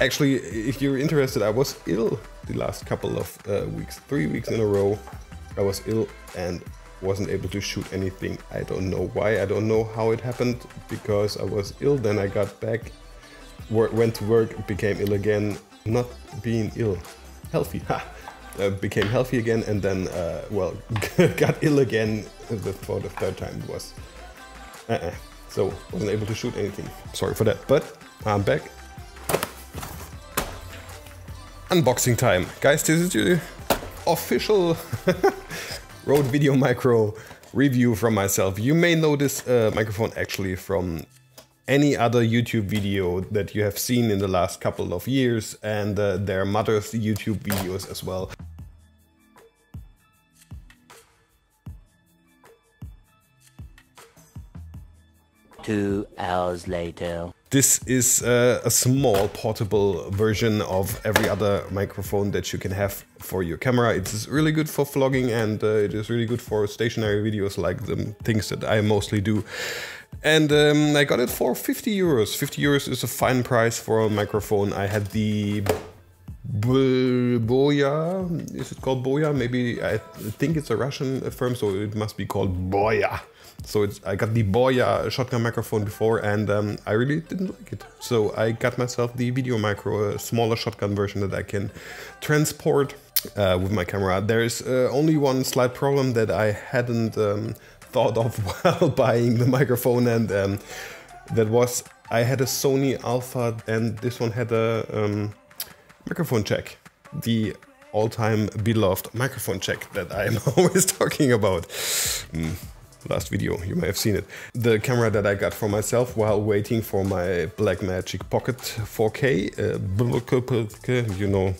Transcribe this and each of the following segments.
Actually, if you're interested, I was ill the last couple of weeks, 3 weeks in a row. I was ill and wasn't able to shoot anything. I don't know why, I don't know how it happened, because I was ill, then I got back, went to work, became ill again, not being ill, healthy, ha! Became healthy again, and then, well, got ill again for the third time. It was so wasn't able to shoot anything. Sorry for that, but I'm back. Unboxing time, guys. This is the official Rode VideoMicro review from myself. You may know this microphone actually from any other YouTube video that you have seen in the last couple of years, and their mother's YouTube videos as well. Two hours later. This is a small portable version of every other microphone that you can have for your camera. It is really good for vlogging, and it is really good for stationary videos like the things that I mostly do. And I got it for 50 euros. 50 euros is a fine price for a microphone. I had the Boya, is it called Boya? Maybe, I think it's a Russian firm, so it must be called Boya. So it's, I got the Boya shotgun microphone before, and I really didn't like it. So I got myself the VideoMicro, a smaller shotgun version that I can transport with my camera. There is only one slight problem that I hadn't thought of while buying the microphone, and that was I had a Sony Alpha, and this one had a microphone jack, the all-time beloved microphone jack that I'm always talking about. Last video, you may have seen it. The camera that I got for myself while waiting for my Blackmagic Pocket 4K, you know,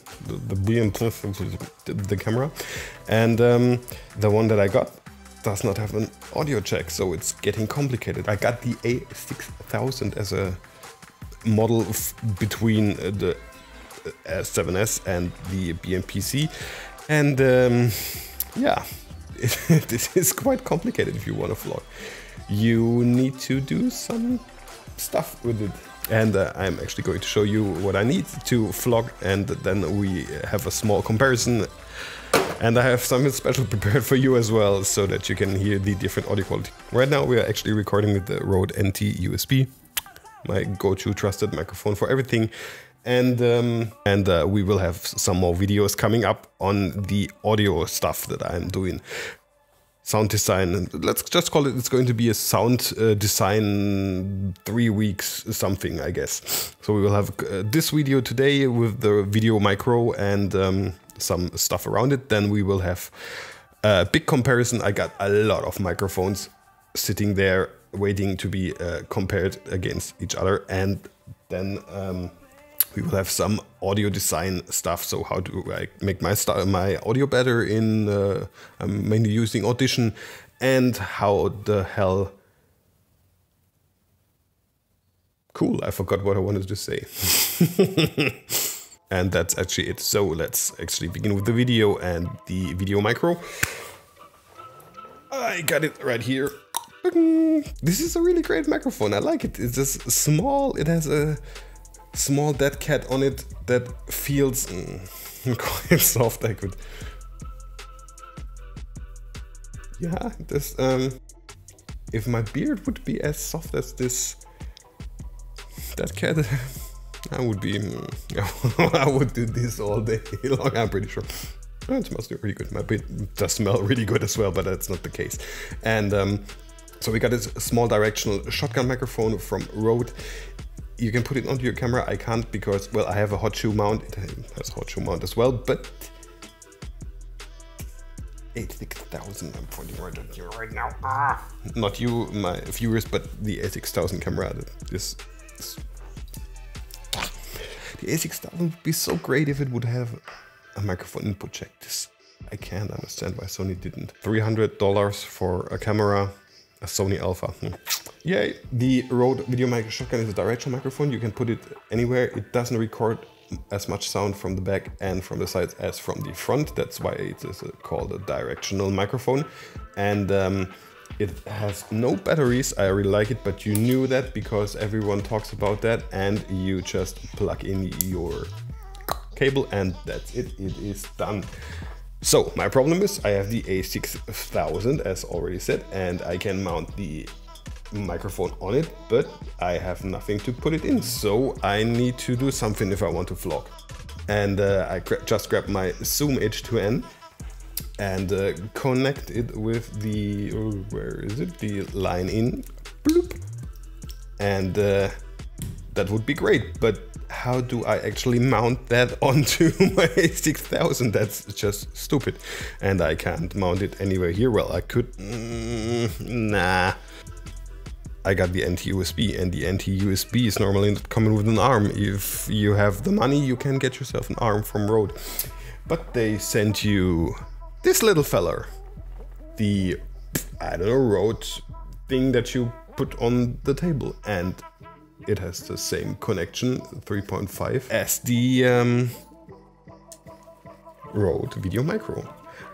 the camera. And the one that I got does not have an audio jack, so it's getting complicated. I got the A6000 as a model between the S7S and the BMPC, and yeah. This is quite complicated if you want to vlog. You need to do some stuff with it. And I'm actually going to show you what I need to vlog, and then we have a small comparison. And I have something special prepared for you as well, so that you can hear the different audio quality. Right now we are actually recording with the Rode NT-USB, my go-to trusted microphone for everything. And we will have some more videos coming up on the audio stuff that I'm doing. Sound design, let's just call it, it's going to be a sound design 3 weeks something, I guess. So we will have this video today with the VideoMicro and some stuff around it. Then we will have a big comparison. I got a lot of microphones sitting there waiting to be compared against each other, and then we will have some audio design stuff. So how do I make my audio better in, I'm mainly using Audition, and how the hell... Cool, I forgot what I wanted to say. And that's actually it. So let's actually begin with the video and the VideoMicro. I got it right here. This is a really great microphone, I like it. It's just small, it has a small dead cat on it that feels quite soft. I could, yeah, this if my beard would be as soft as this dead cat, I would be I would do this all day long, I'm pretty sure. It smells really good. My beard does smell really good as well, but that's not the case. And so we got this small directional shotgun microphone from Rode. You can put it onto your camera. I can't because, well, I have a hot shoe mount. It has a hot shoe mount as well, but... 86,000, I'm pointing right at you right now. Ah! Not you, my viewers, but the A6000 camera. The A6000 would be so great if it would have a microphone input jack. This, I can't understand why Sony didn't. $300 for a camera. A Sony Alpha. Yay! The Rode VideoMicro shotgun is a directional microphone. You can put it anywhere. It doesn't record as much sound from the back and from the sides as from the front. That's why it is called a directional microphone. And It has no batteries. I really like it, but you knew that because everyone talks about that, and you just plug in your cable and that's it, it is done. So my problem is I have the A6000 as already said, and I can mount the microphone on it, but I have nothing to put it in, so I need to do something if I want to vlog. And I just grabbed my Zoom H2N and connect it with the, where is it, the line in, bloop, and that would be great, but how do I actually mount that onto my A6000? That's just stupid, and I can't mount it anywhere here. Well, I could, nah. I got the NT-USB, and the NT-USB is normally not coming with an arm. If you have the money, you can get yourself an arm from Rode. But they sent you this little fella. The, I don't know, Rode thing that you put on the table. And it has the same connection, 3.5, as the Rode VideoMicro.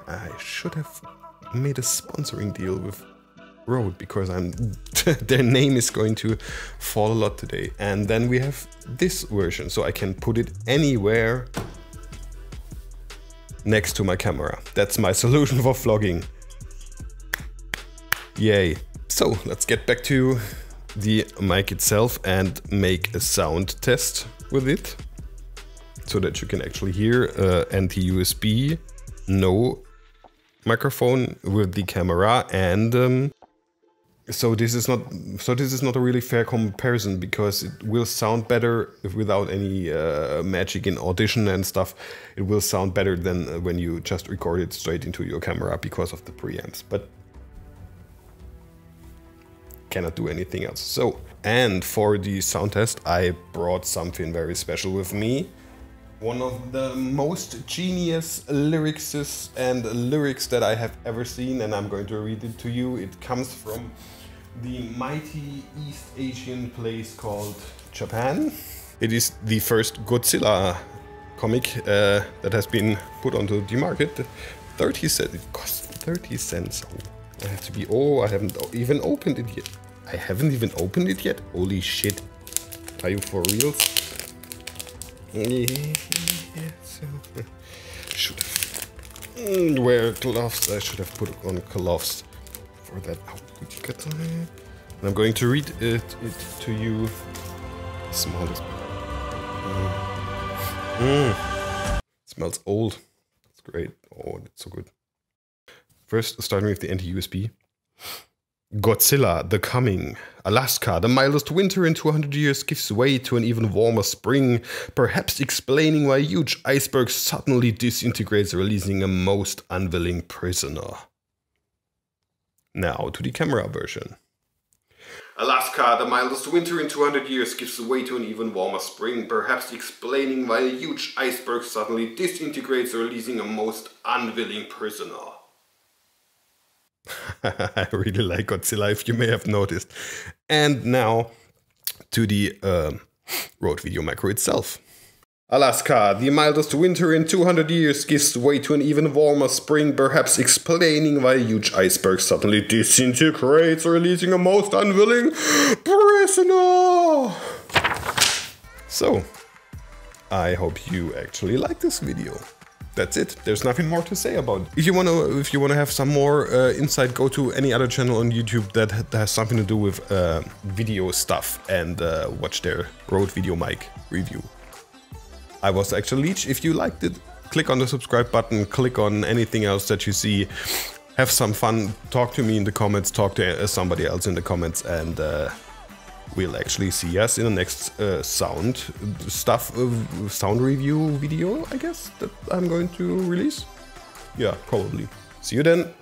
I should have made a sponsoring deal with Rode, because I'm their name is going to fall a lot today. And then we have this version, so I can put it anywhere next to my camera. That's my solution for vlogging. Yay. So let's get back to the mic itself and make a sound test with it so that you can actually hear NT-USB, no microphone with the camera, and So this is not a really fair comparison, because it will sound better without any magic in Audition and stuff. It will sound better than when you just record it straight into your camera because of the preamps, but cannot do anything else. So, and for the sound test, I brought something very special with me. One of the most genius lyricists and lyrics that I have ever seen, and I'm going to read it to you. It comes from the mighty East Asian place called Japan. It is the first Godzilla comic that has been put onto the market. 30 cents, it costs 30 cents. I have to be, oh, I haven't even opened it yet. I haven't even opened it yet? Holy shit. Are you for real? Should have wear gloves. I should have put on gloves for that. And I'm going to read it to you. Smallest. It smells old. It's great. Oh, it's so good. First, starting with the NT-USB. Godzilla, the coming. Alaska, the mildest winter in 200 years gives way to an even warmer spring, perhaps explaining why a huge iceberg suddenly disintegrates, releasing a most unwilling prisoner. Now to the camera version. Alaska, the mildest winter in 200 years gives way to an even warmer spring, perhaps explaining why a huge iceberg suddenly disintegrates, releasing a most unwilling prisoner. I really like Godzilla, if you may have noticed. And now to the Rode VideoMicro itself. Alaska, the mildest winter in 200 years gives way to an even warmer spring, perhaps explaining why a huge iceberg suddenly disintegrates, releasing a most unwilling prisoner. So, I hope you actually like this video. That's it. There's nothing more to say about it. If you wanna have some more insight, go to any other channel on YouTube that has something to do with video stuff and watch their Rode VideoMic review. I was actually Leech. If you liked it, click on the subscribe button. Click on anything else that you see. Have some fun. Talk to me in the comments. Talk to somebody else in the comments, and we'll actually see us in the next sound review video, I guess, that I'm going to release. Yeah, probably. See you then.